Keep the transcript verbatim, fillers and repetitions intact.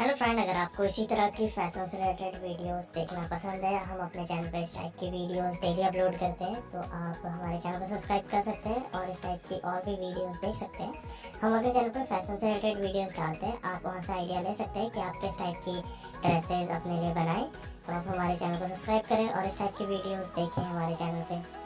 Hello friend, अगर आपको इसी तरह की फैशन से रिलेटेड वीडियोस देखना पसंद है, हम अपने चैनल पर इस टाइप की वीडियोस डेली अपलोड करते हैं, तो आप हमारे चैनल पर सब्सक्राइब कर सकते हैं और इस टाइप की और भी वीडियोस देख सकते हैं। हम अपने चैनल पर फैशन से रिलेटेड वीडियोस डालते हैं, आप वहां से आइडिया ले सकते हैं कि आप किस टाइप की ड्रेसेज अपने लिए बनाएं। तो आप हमारे चैनल को सब्सक्राइब करें और इस टाइप की वीडियोज़ देखें हमारे चैनल पर।